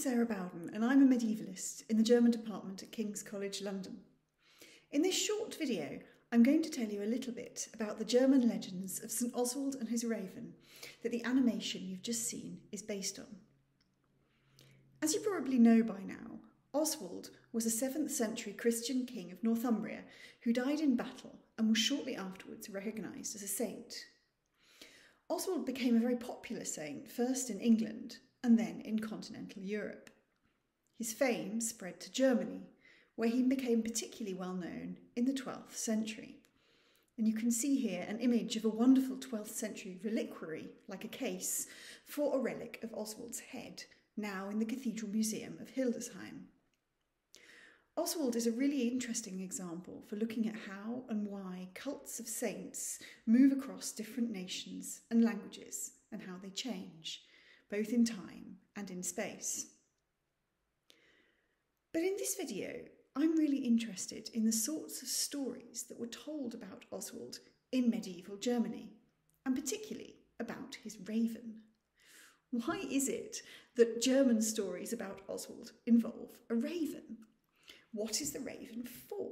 is Sarah Bowden and I'm a medievalist in the German department at King's College London. In this short video, I'm going to tell you a little bit about the German legends of St Oswald and his raven that the animation you've just seen is based on. As you probably know by now, Oswald was a 7th century Christian king of Northumbria who died in battle and was shortly afterwards recognised as a saint. Oswald became a very popular saint, first in England and then in continental Europe. His fame spread to Germany, where he became particularly well known in the 12th century. And you can see here an image of a wonderful 12th century reliquary, like a case, for a relic of Oswald's head, now in the Cathedral Museum of Hildesheim. Oswald is a really interesting example for looking at how and why cults of saints move across different nations and languages and how they change, both in time and in space. But in this video, I'm really interested in the sorts of stories that were told about Oswald in medieval Germany, and particularly about his raven. Why is it that German stories about Oswald involve a raven? What is the raven for?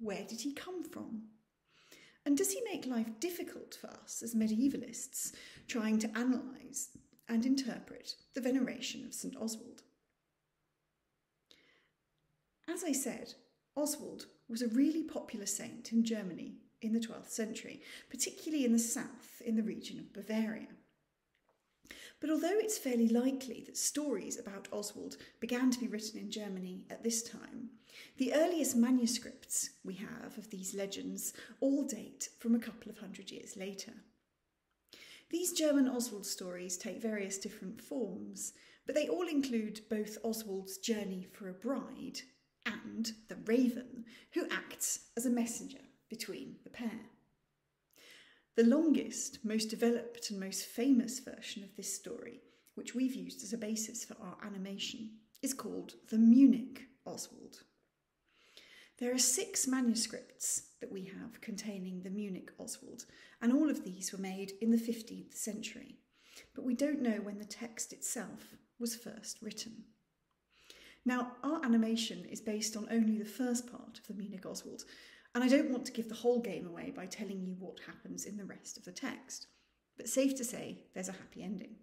Where did he come from? And does he make life difficult for us as medievalists trying to analyse and interpret the veneration of St Oswald? As I said, Oswald was a really popular saint in Germany in the 12th century, particularly in the south in the region of Bavaria. But although it's fairly likely that stories about Oswald began to be written in Germany at this time, the earliest manuscripts we have of these legends all date from a couple of hundred years later. These German Oswald stories take various different forms, but they all include both Oswald's journey for a bride and the raven, who acts as a messenger between the pair. The longest, most developed and most famous version of this story, which we've used as a basis for our animation, is called the Munich Oswald. There are 6 manuscripts that we have containing the Munich Oswald, and all of these were made in the 15th century, but we don't know when the text itself was first written. Now, our animation is based on only the first part of the Munich Oswald, and I don't want to give the whole game away by telling you what happens in the rest of the text, but safe to say there's a happy ending.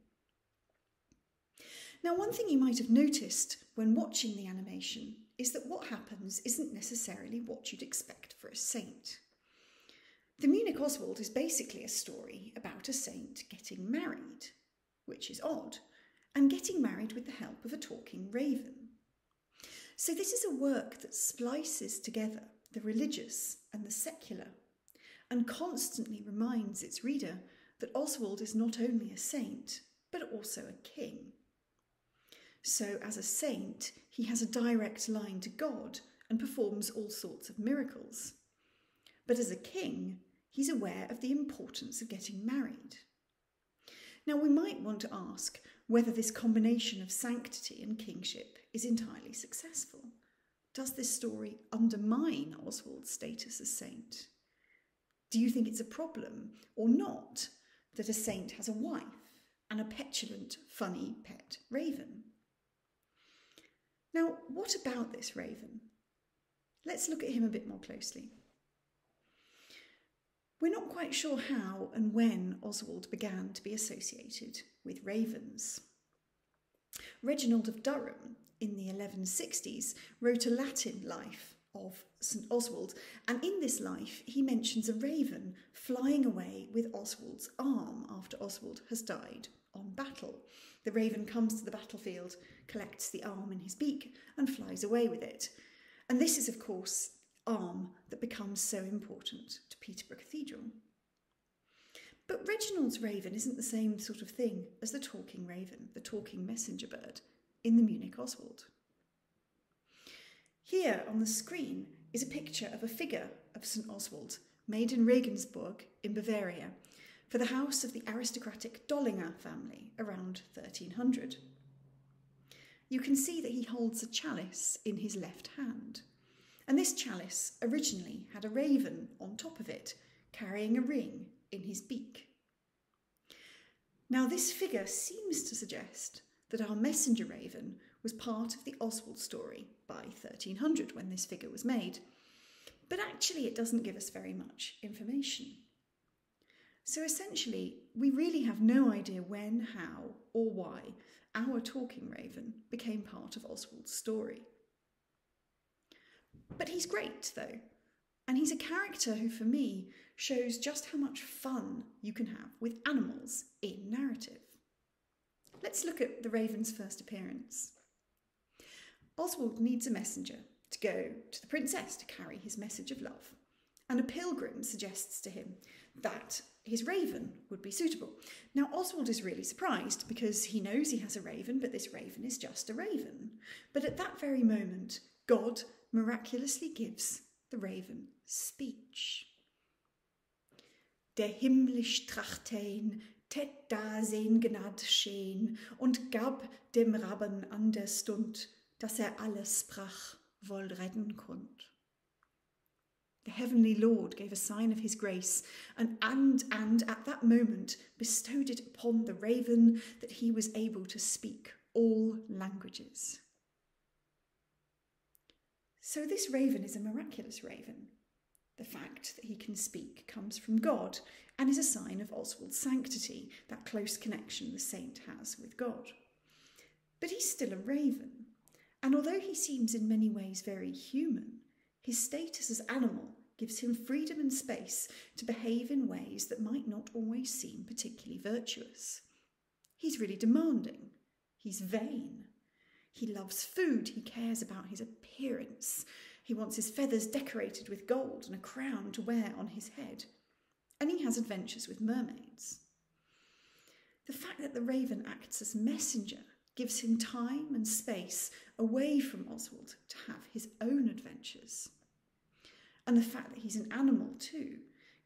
Now, one thing you might have noticed when watching the animation is that what happens isn't necessarily what you'd expect for a saint. The Munich Oswald is basically a story about a saint getting married, which is odd, and getting married with the help of a talking raven. So this is a work that splices together the religious and the secular, and constantly reminds its reader that Oswald is not only a saint, but also a king. So as a saint, he has a direct line to God and performs all sorts of miracles. But as a king, he's aware of the importance of getting married. Now, we might want to ask whether this combination of sanctity and kingship is entirely successful. Does this story undermine Oswald's status as saint? Do you think it's a problem or not that a saint has a wife and a petulant, funny pet raven? Now, what about this raven? Let's look at him a bit more closely. We're not quite sure how and when Oswald began to be associated with ravens. Reginald of Durham, in the 1160s, wrote a Latin life of St Oswald, and in this life he mentions a raven flying away with Oswald's arm after Oswald has died on battle. The raven comes to the battlefield, collects the arm in his beak and flies away with it. And this is, of course, the arm that becomes so important to Peterborough Cathedral. But Reginald's raven isn't the same sort of thing as the talking raven, the talking messenger bird, in the Munich Oswald. Here on the screen is a picture of a figure of St Oswald made in Regensburg in Bavaria for the house of the aristocratic Dollinger family around 1300. You can see that he holds a chalice in his left hand, and this chalice originally had a raven on top of it carrying a ring in his beak. Now, this figure seems to suggest that our messenger raven was part of the Oswald story by 1300 when this figure was made. But actually it doesn't give us very much information. So essentially, we really have no idea when, how, or why our talking raven became part of Oswald's story. But he's great, though, and he's a character who, for me, shows just how much fun you can have with animals in narrative. Let's look at the raven's first appearance. Oswald needs a messenger to go to the princess to carry his message of love, and a pilgrim suggests to him that his raven would be suitable. Now, Oswald is really surprised because he knows he has a raven, but this raven is just a raven. But at that very moment, God miraculously gives the raven speech. Der himmlisch Trachthein, tät da sein Gnad scheen, und gab dem Raben an der Stund, dass alles sprach, wohl retten konnt. The heavenly Lord gave a sign of his grace, and at that moment bestowed it upon the raven that he was able to speak all languages. So this raven is a miraculous raven. The fact that he can speak comes from God and is a sign of Oswald's sanctity, that close connection the saint has with God. But he's still a raven, and although he seems in many ways very human, his status as animal gives him freedom and space to behave in ways that might not always seem particularly virtuous. He's really demanding. He's vain. He loves food. He cares about his appearance. He wants his feathers decorated with gold and a crown to wear on his head. And he has adventures with mermaids. The fact that the raven acts as messenger gives him time and space away from Oswald to have his own adventures. And the fact that he's an animal too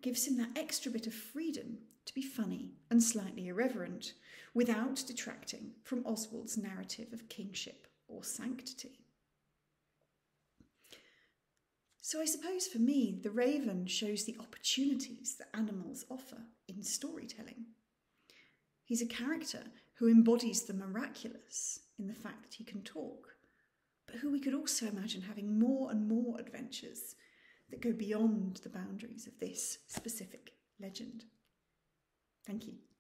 gives him that extra bit of freedom to be funny and slightly irreverent without detracting from Oswald's narrative of kingship or sanctity. So I suppose for me, the raven shows the opportunities that animals offer in storytelling. He's a character who embodies the miraculous in the fact that he can talk, but who we could also imagine having more and more adventures that go beyond the boundaries of this specific legend. Thank you.